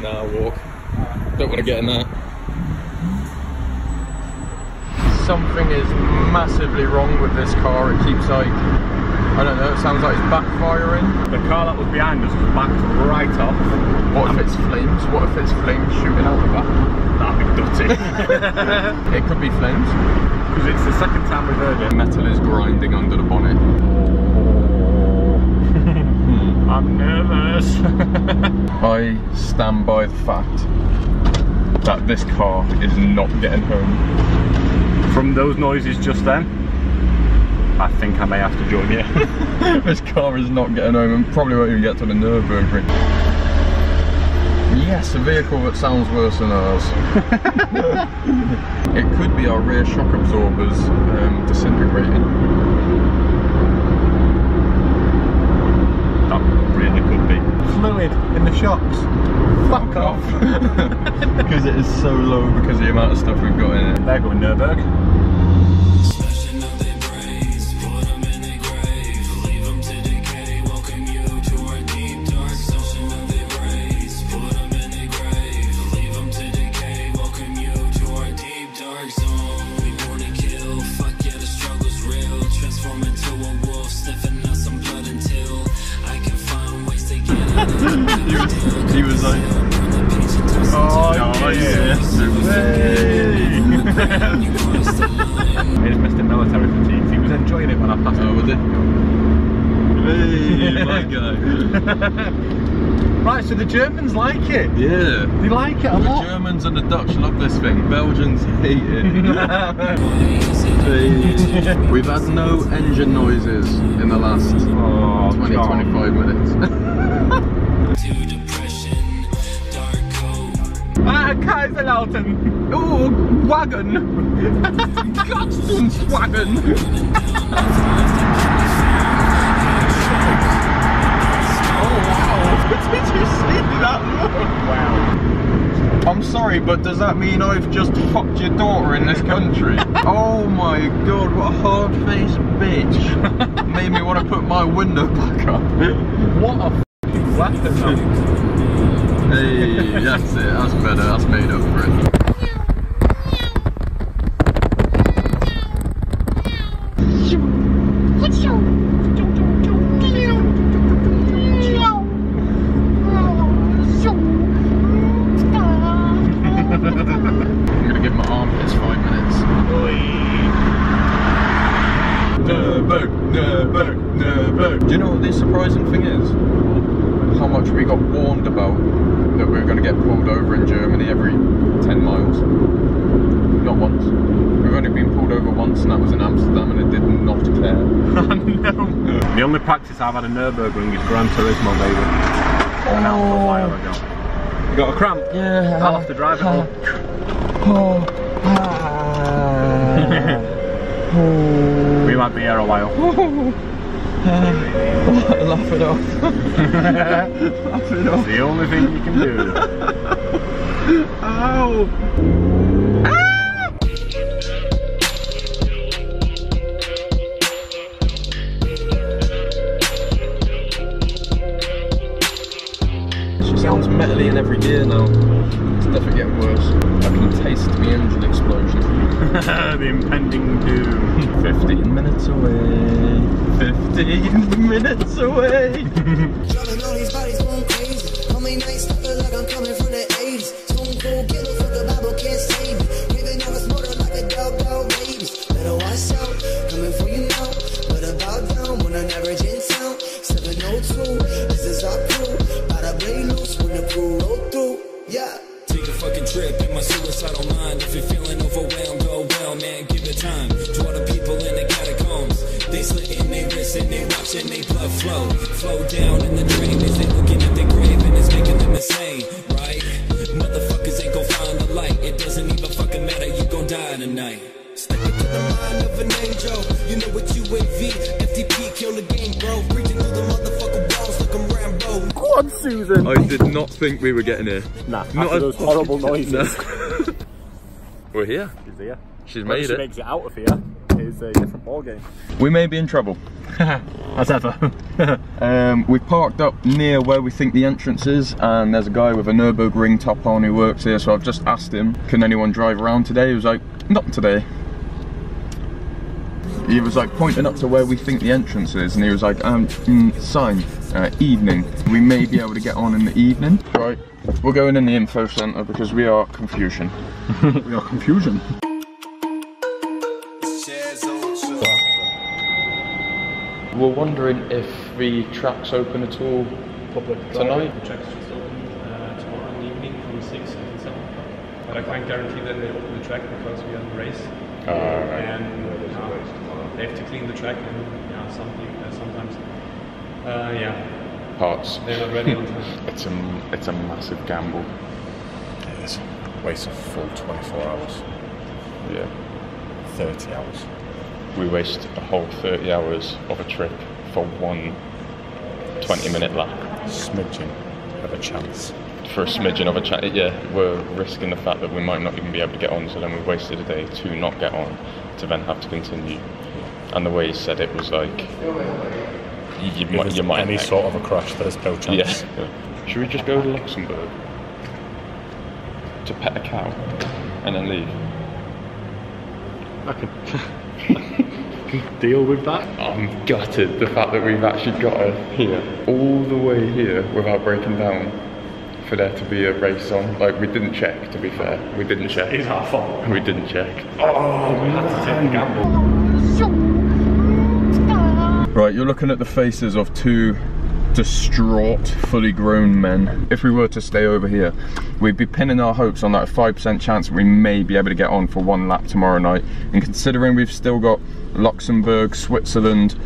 Nah, walk. Don't want to get in that. Something is massively wrong with this car. It keeps like, I don't know, it sounds like it's backfiring. The car that was behind us backed right off. What if it's flames? What if it's flames shooting out the back? That'd be dirty. It could be flames. Because it's the second time we've heard it. Metal is grinding under the bonnet. I'm nervous. I stand by the fact that this car is not getting home. From those noises just then, I think I may have to join you. This car is not getting home and probably won't even get to the Nürburgring. Yes, a vehicle that sounds worse than ours. It could be our rear shock absorbers disintegrating. That really could be. Fluid in the shocks. Fuck off. Because it is so low because of the amount of stuff we've got in it. There go Nürburgring. He was like, oh yeah, hey. Here's Mr. Military Fatigue. He was enjoying it when I passed over it. Hey, my guy. Right, so the Germans like it. Yeah. They like it a lot. The Germans and the Dutch love this thing. Belgians hate it. Hey. We've had no engine noises in the last 20-25 minutes. Kaiserlauten! Oh, Wagen! Gottsundswagen! Oh wow! Did you see that? Wow. I'm sorry, but does that mean I've just fucked your daughter in this country? Oh my god, what a hard-faced bitch! Made me want to put my window back up. What a f***ing weapon. Hey, that's it, that's better, that's made up for it. I'm gonna give my armpits 5 minutes. Nürburgring, Nürburgring, Nürburgring. Do you know what the surprising thing is? How much we got warned about. That we were going to get pulled over in Germany every 10 miles. Not once. We've only been pulled over once, and that was in Amsterdam, and it did not care. No. The only practice I've had in Nürburgring is Gran Turismo, baby. Oh. A while ago. You got a cramp? Yeah. I'll have to drive it all. We might be here a while. Laugh it off. Laugh it off. It's the only thing you can do. Ow! Ah! She sounds metally in every gear now. It's definitely getting worse. I can taste the engine explosion. The impending doom. 15 minutes away. 15 minutes away. Take a fucking trip in my suicidal mind. If you're feeling overwhelmed, go well, man, give it time. To all the people in the catacombs, they slit in their wrists and they watching their blood flow down in the drain as they looking at their grave, and it's making them insane, right? Motherfuckers ain't gon' find the light. It doesn't even fucking matter, you gon' die tonight. Step into the mind of an angel. You know what you UAV, FTP, kill the game, bro. Reaching through the motherfucking balls like I'm Rambo. Go on, Susan! I did not think we were getting here. Nah, not those horrible noises. Nah. We're here. She's here. She's made it. She makes it out of here. Is it's a different ball game. We may be in trouble. As ever. We've parked up near where we think the entrance is, and there's a guy with a Nürburgring top on who works here, so I've just asked him, can anyone drive around today? He was like, not today. He was like pointing up to where we think the entrance is, and he was like, sign, evening. We may be able to get on in the evening. Right, we're going in the info centre because we are confusion. We are confusion. We're wondering if the track's open at all tonight. The track's just open tomorrow evening from 6 until 7 o'clock. But I can't guarantee that they open the track because we are in a race. They have to clean the track and sometimes parts. They're not ready on time. It's a massive gamble. It is. Waste a full 24 hours. Yeah. 30 hours. We waste a whole 30 hours of a trip for one 20-minute lap. Smidgen of a chance. For a smidgen of a chance, yeah. We're risking the fact that we might not even be able to get on, so then we've wasted a day to not get on, to then have to continue. And the way he said it was like, you might any sort of a crash, there's no chance. Yeah. Should we just go to Luxembourg to pet a cow and then leave? I can deal with that. I'm gutted the fact that we've actually got her here, all the way here, without breaking down. For there to be a race on, like we didn't check. To be fair, we didn't check. It's our fault. We didn't check. Oh, we had to take a gamble. Right, you're looking at the faces of two distraught, fully grown men. If we were to stay over here, we'd be pinning our hopes on that 5% chance that we may be able to get on for one lap tomorrow night. And considering we've still got Luxembourg, Switzerland,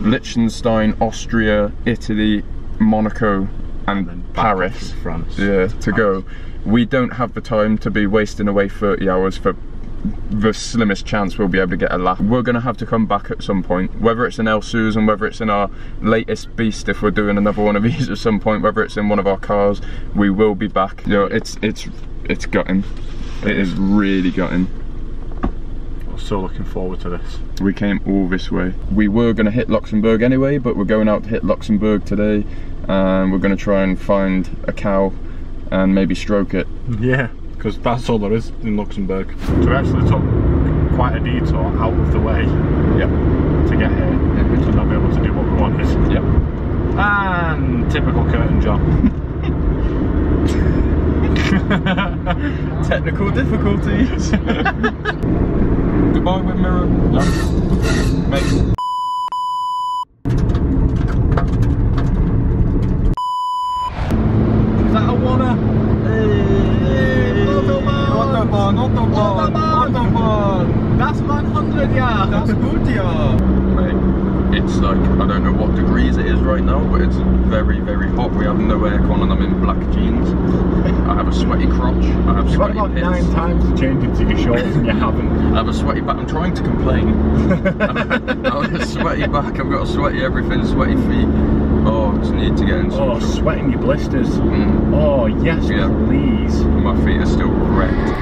Liechtenstein, Austria, Italy, Monaco, and Paris, France, yeah, to go, we don't have the time to be wasting away 30 hours for the slimmest chance we'll be able to get a lap. We're going to have to come back at some point, whether it's in El Suze and whether it's in our latest beast, if we're doing another one of these at some point, whether it's in one of our cars, we will be back. You know, it's gutting. It is really gutting. I'm so looking forward to this. We came all this way. We were going to hit Luxembourg anyway, but we're going out to hit Luxembourg today, and we're going to try and find a cow and maybe stroke it. Yeah. Because that's all there is in Luxembourg. So we actually took quite a detour out of the way, yep, to get here, yep, to not be able to do what we wanted. Yep. And typical Kurt and John. Technical difficulties. Goodbye, wind mirror. Mate. Is that a wanna? Autobahn! That's 100, yeah! That's good, yeah! Mate, it's like, I don't know what degrees it is right now, but it's very, very hot. We have no aircon and I'm in black jeans. I have a sweaty crotch. I have sweaty pits. You've got like 9 times to change into your shorts and you haven't. I have a sweaty back. I'm trying to complain. I have a sweaty back. I've got a sweaty everything, sweaty feet. Oh, just need to get in some trouble. Sweating your blisters. Mm. Oh, yes, yeah. Please. My feet are still wrecked.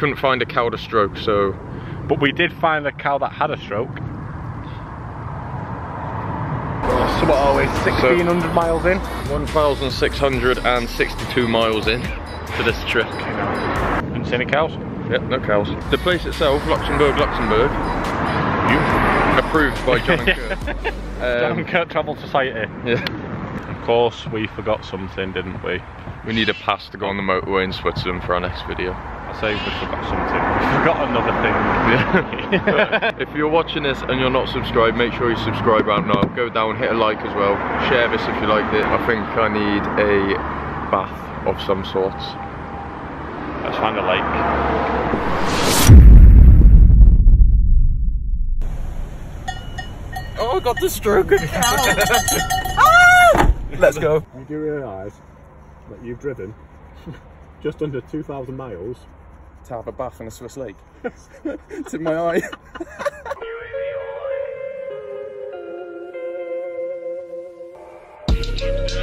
Couldn't find a cow to stroke, so... But we did find a cow that had a stroke. So what are we, 1,600 miles in? 1,662 miles in for this trip. Didn't see any cows? Yep, no cows. The place itself, Luxembourg, approved by John and Kurt. John and Kurt Travel Society. Yeah. Of course, we forgot something, didn't we? We need a pass to go on the motorway in Switzerland for our next video. I say we forgot something. We forgot another thing. Yeah. If you're watching this and you're not subscribed, make sure you subscribe right now. Go down, hit a like as well. Share this if you liked it. I think I need a bath of some sort. Let's find a lake. Oh, I got the stroke of cow. Let's go. I do realise that you've driven just under 2,000 miles to have a bath in a Swiss lake. It's in my eye.